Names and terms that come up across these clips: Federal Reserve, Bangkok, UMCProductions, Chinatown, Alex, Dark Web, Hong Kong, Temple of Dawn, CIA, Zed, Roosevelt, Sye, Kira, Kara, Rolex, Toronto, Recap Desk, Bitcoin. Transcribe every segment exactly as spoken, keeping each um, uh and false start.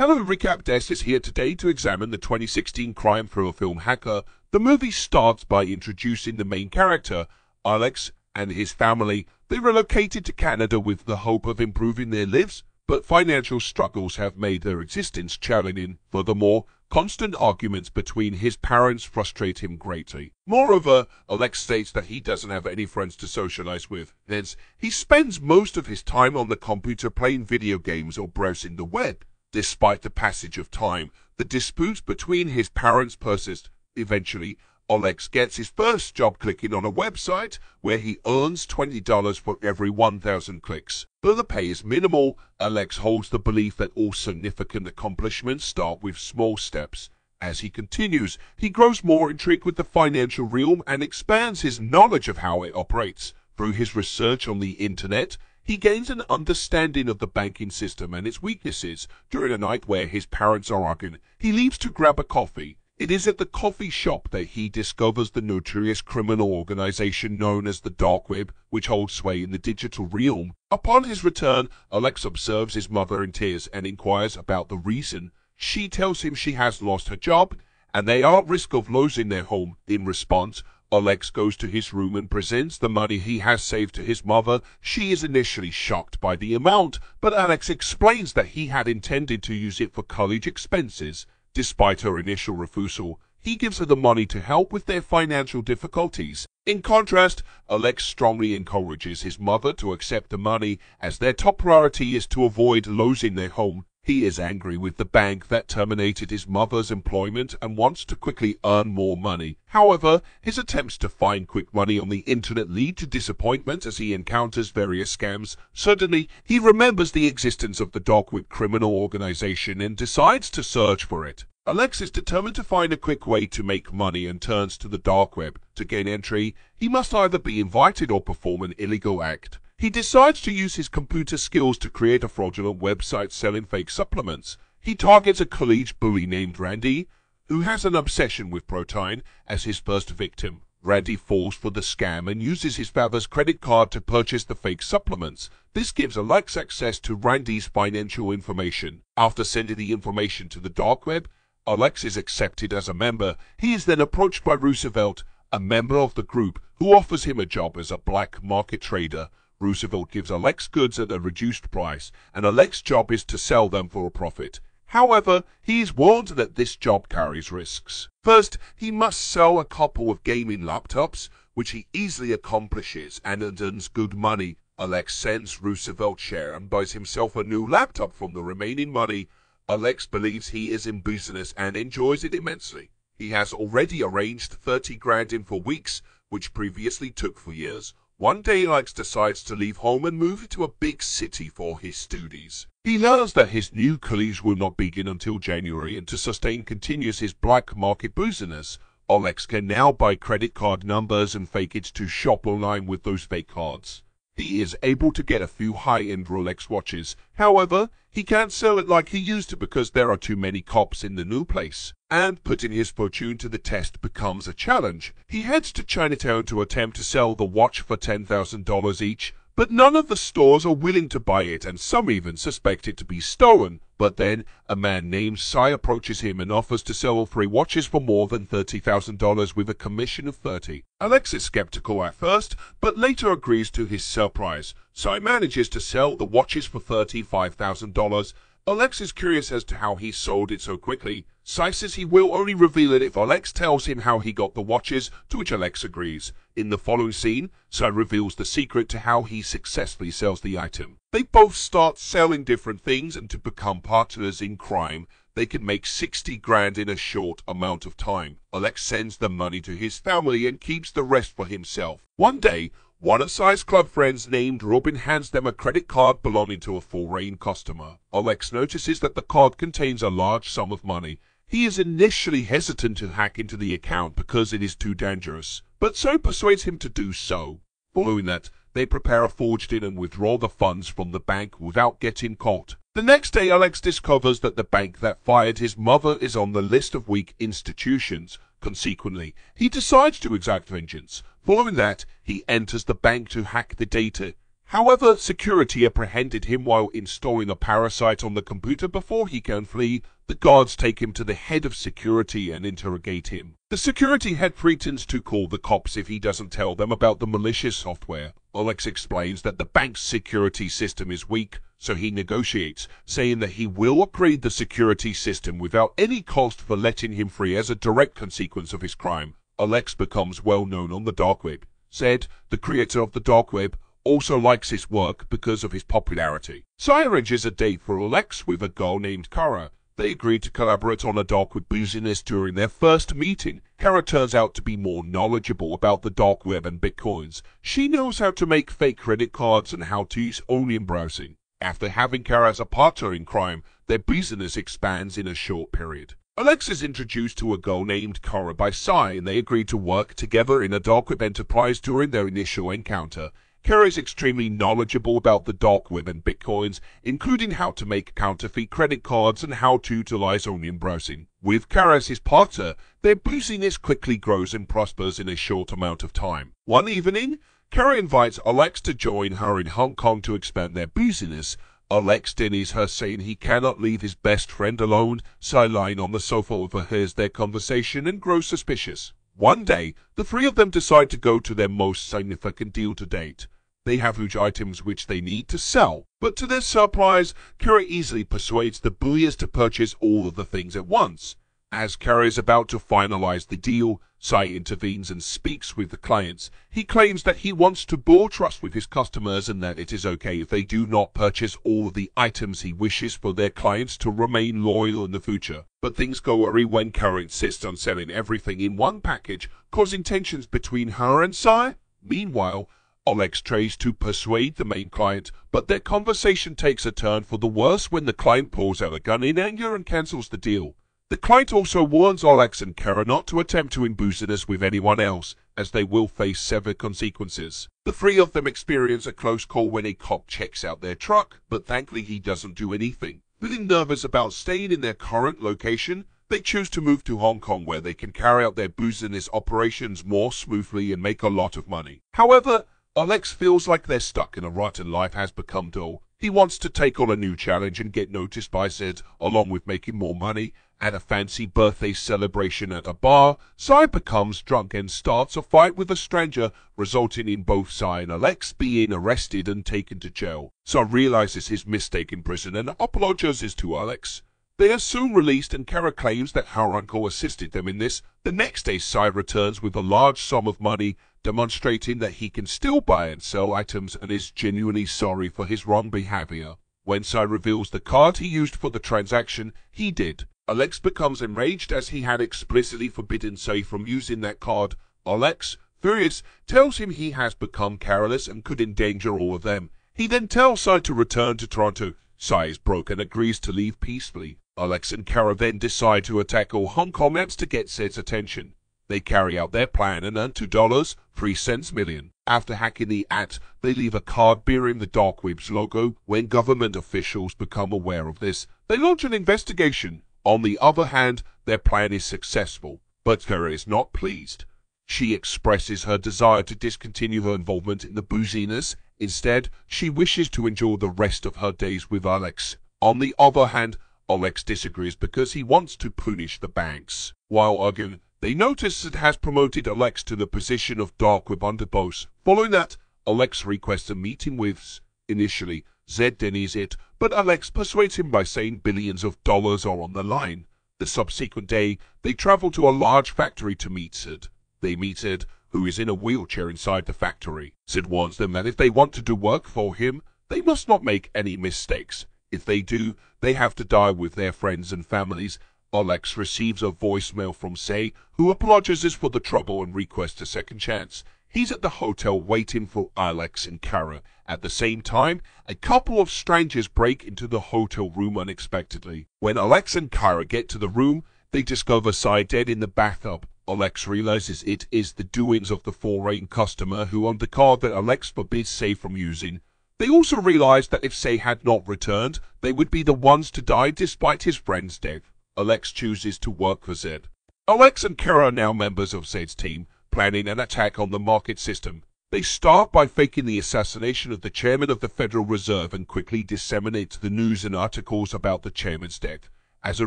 Hello, Recap Desk is here today to examine the twenty sixteen crime thriller film Hacker. The movie starts by introducing the main character, Alex, and his family. They relocated to Canada with the hope of improving their lives, but financial struggles have made their existence challenging. Furthermore, constant arguments between his parents frustrate him greatly. Moreover, Alex states that he doesn't have any friends to socialize with. Hence, he spends most of his time on the computer playing video games or browsing the web. Despite the passage of time, the disputes between his parents persist. Eventually, Alex gets his first job clicking on a website where he earns twenty dollars for every one thousand clicks. Though the pay is minimal, Alex holds the belief that all significant accomplishments start with small steps. As he continues, he grows more intrigued with the financial realm and expands his knowledge of how it operates. Through his research on the internet, he gains an understanding of the banking system and its weaknesses. During a night where his parents are arguing, he leaves to grab a coffee. It is at the coffee shop that he discovers the notorious criminal organization known as the Dark Web, which holds sway in the digital realm. Upon his return, Alex observes his mother in tears and inquires about the reason. She tells him she has lost her job and they are at risk of losing their home. In response, Alex goes to his room and presents the money he has saved to his mother. She is initially shocked by the amount, but Alex explains that he had intended to use it for college expenses. Despite her initial refusal, he gives her the money to help with their financial difficulties. In contrast, Alex strongly encourages his mother to accept the money, as their top priority is to avoid losing their home. He is angry with the bank that terminated his mother's employment and wants to quickly earn more money. However, his attempts to find quick money on the internet lead to disappointment as he encounters various scams. Suddenly, he remembers the existence of the Dark Web criminal organization and decides to search for it. Alex is determined to find a quick way to make money and turns to the Dark Web. To gain entry, he must either be invited or perform an illegal act. He decides to use his computer skills to create a fraudulent website selling fake supplements. He targets a college bully named Randy, who has an obsession with protein, as his first victim. Randy falls for the scam and uses his father's credit card to purchase the fake supplements. This gives Alex access to Randy's financial information. After sending the information to the Dark Web, Alex is accepted as a member. He is then approached by Roosevelt, a member of the group, who offers him a job as a black market trader. Roosevelt gives Alex goods at a reduced price, and Alex's job is to sell them for a profit. However, he is warned that this job carries risks. First, he must sell a couple of gaming laptops, which he easily accomplishes and earns good money. Alex sends Roosevelt's share and buys himself a new laptop from the remaining money. Alex believes he is in business and enjoys it immensely. He has already arranged thirty grand in for weeks, which previously took for years. One day, Alex decides to leave home and move to a big city for his studies. He learns that his new college will not begin until January, and to sustain continues his black market business. Alex can now buy credit card numbers and fake it to shop online with those fake cards. He is able to get a few high-end Rolex watches. However, he can't sell it like he used to because there are too many cops in the new place. And putting his fortune to the test becomes a challenge. He heads to Chinatown to attempt to sell the watch for ten thousand dollars each, but none of the stores are willing to buy it and some even suspect it to be stolen. But then, a man named Sye approaches him and offers to sell all three watches for more than thirty thousand dollars with a commission of thirty. Alex is skeptical at first, but later agrees to his surprise. Sye manages to sell the watches for thirty-five thousand dollars. Alex is curious as to how he sold it so quickly. Sye says he will only reveal it if Alex tells him how he got the watches, to which Alex agrees. In the following scene, Sye reveals the secret to how he successfully sells the item. They both start selling different things, and to become partners in crime, they can make sixty grand in a short amount of time. Alex sends the money to his family and keeps the rest for himself. One day, one of Sye's club friends named Robin hands them a credit card belonging to a foreign customer. Alex notices that the card contains a large sum of money. He is initially hesitant to hack into the account because it is too dangerous, but Sye persuades him to do so. Following that, they prepare a forged in and withdraw the funds from the bank without getting caught. The next day, Alex discovers that the bank that fired his mother is on the list of weak institutions. Consequently, he decides to exact vengeance. Following that, he enters the bank to hack the data. However, security apprehended him while installing a parasite on the computer. Before he can flee, the guards take him to the head of security and interrogate him. The security head pretends to call the cops if he doesn't tell them about the malicious software. Alex explains that the bank's security system is weak, so he negotiates, saying that he will upgrade the security system without any cost for letting him free as a direct consequence of his crime. Alex becomes well known on the Dark Web. Said, the creator of the Dark Web, also likes his work because of his popularity. Sye arranges a date for Alex with a girl named Kira. They agree to collaborate on a Dark Web business during their first meeting. Kira turns out to be more knowledgeable about the Dark Web and bitcoins. She knows how to make fake credit cards and how to use online browsing. After having Kira as a partner in crime, their business expands in a short period. Alex is introduced to a girl named Kira by Sye, and they agree to work together in a Dark Web enterprise during their initial encounter. Kira is extremely knowledgeable about the Dark Web and bitcoins, including how to make counterfeit credit cards and how to utilize onion browsing. With Kira as his partner, their business quickly grows and prospers in a short amount of time. One evening, Kira invites Alex to join her in Hong Kong to expand their business. Alex denies her, saying he cannot leave his best friend alone. Sye, lying on the sofa, overhears their conversation and grows suspicious. One day, the three of them decide to go to their most significant deal to date. They have huge items which they need to sell, but to their surprise, Kira easily persuades the bullies to purchase all of the things at once. As Kira is about to finalize the deal, Sye intervenes and speaks with the clients. He claims that he wants to build trust with his customers and that it is okay if they do not purchase all of the items. He wishes for their clients to remain loyal in the future. But things go awry when Kira insists on selling everything in one package, causing tensions between her and Sye. Meanwhile, Alex tries to persuade the main client, but their conversation takes a turn for the worse when the client pulls out a gun in anger and cancels the deal. The client also warns Alex and Kira not to attempt to do business with anyone else, as they will face severe consequences. The three of them experience a close call when a cop checks out their truck, but thankfully he doesn't do anything. Feeling nervous about staying in their current location, they choose to move to Hong Kong, where they can carry out their business operations more smoothly and make a lot of money. However, Alex feels like they're stuck in a rut and life has become dull. He wants to take on a new challenge and get noticed by Zed, along with making more money. At a fancy birthday celebration at a bar, Sye becomes drunk and starts a fight with a stranger, resulting in both Sye and Alex being arrested and taken to jail. Sye realizes his mistake in prison and apologizes to Alex. They are soon released, and Kira claims that her uncle assisted them in this. The next day, Sye returns with a large sum of money, demonstrating that he can still buy and sell items and is genuinely sorry for his wrong behavior. When Sye reveals the card he used for the transaction, he did. Alex becomes enraged, as he had explicitly forbidden Sye from using that card. Alex, furious, tells him he has become careless and could endanger all of them. He then tells Sye to return to Toronto. Sye is broke and agrees to leave peacefully. Alex and Kira then decide to attack all Hong Kong apps to get Sye's attention. They carry out their plan and earn two point three million dollars. After hacking the app, they leave a card bearing the Dark Web's logo. When government officials become aware of this, they launch an investigation. On the other hand, their plan is successful, but Kira is not pleased. She expresses her desire to discontinue her involvement in the booziness. Instead, she wishes to enjoy the rest of her days with Alex. On the other hand, Alex disagrees because he wants to punish the banks. While arguing, they notice it has promoted Alex to the position of Dark Web underboss. Following that, Alex requests a meeting with, initially, Zed denies it, but Alex persuades him by saying billions of dollars are on the line. The subsequent day, they travel to a large factory to meet Zed. They meet Zed, who is in a wheelchair inside the factory. Zed warns them that if they want to do work for him, they must not make any mistakes. If they do, they have to die with their friends and families. Alex receives a voicemail from Sye, who apologizes for the trouble and requests a second chance. He's at the hotel waiting for Alex and Kira. At the same time, a couple of strangers break into the hotel room unexpectedly. When Alex and Kira get to the room, they discover Sye dead in the bathtub. Alex realizes it is the doings of the foreign customer who owned the card that Alex forbids Sye from using. They also realize that if Sye had not returned, they would be the ones to die despite his friend's death. Alex chooses to work for Zed. Alex and Kira are now members of Zed's team, planning an attack on the market system. They start by faking the assassination of the chairman of the Federal Reserve and quickly disseminate the news and articles about the chairman's death. As a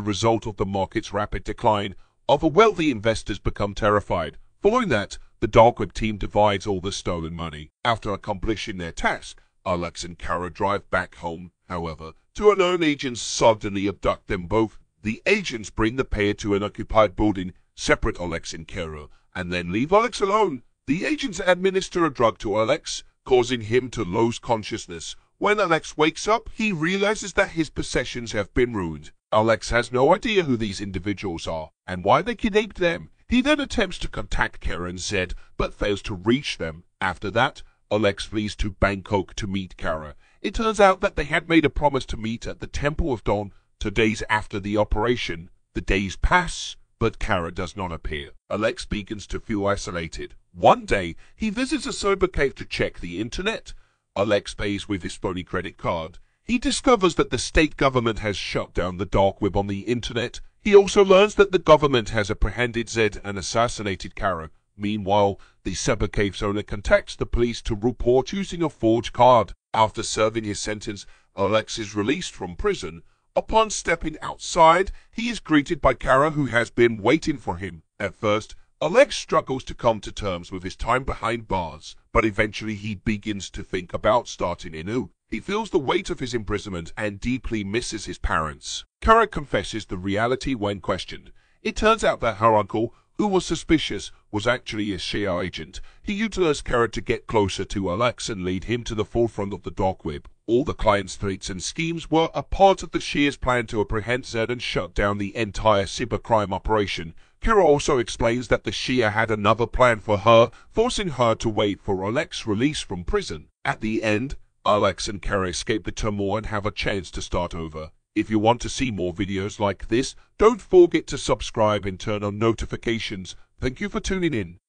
result of the market's rapid decline, other wealthy investors become terrified. Following that, the Dark Web team divides all the stolen money. After accomplishing their task, Alex and Kira drive back home. However, two unknown agents suddenly abduct them both. The agents bring the pair to an occupied building, separate Alex and Kira, and then leave Alex alone. The agents administer a drug to Alex, causing him to lose consciousness. When Alex wakes up, he realizes that his possessions have been ruined. Alex has no idea who these individuals are and why they kidnapped them. He then attempts to contact Kira and Zed, but fails to reach them. After that, Alex flees to Bangkok to meet Kira. It turns out that they had made a promise to meet at the Temple of Dawn two days after the operation. The days pass, but Kira does not appear. Alex begins to feel isolated. One day, he visits a cyber cave to check the internet. Alex pays with his phony credit card. He discovers that the state government has shut down the dark web on the internet. He also learns that the government has apprehended Zed and assassinated Kara. Meanwhile, the cyber cave's owner contacts the police to report using a forged card. After serving his sentence, Alex is released from prison. Upon stepping outside, he is greeted by Kara, who has been waiting for him. At first, Alex struggles to come to terms with his time behind bars, but eventually he begins to think about starting anew. He feels the weight of his imprisonment and deeply misses his parents. Kara confesses the reality when questioned. It turns out that her uncle, who was suspicious, was actually a C I A agent. He utilized Kara to get closer to Alex and lead him to the forefront of the dark web. All the client's threats and schemes were a part of the C I A's plan to apprehend Zed and shut down the entire cybercrime operation. Kira also explains that the C I A had another plan for her, forcing her to wait for Alex's release from prison. At the end, Alex and Kira escape the turmoil and have a chance to start over. If you want to see more videos like this, don't forget to subscribe and turn on notifications. Thank you for tuning in.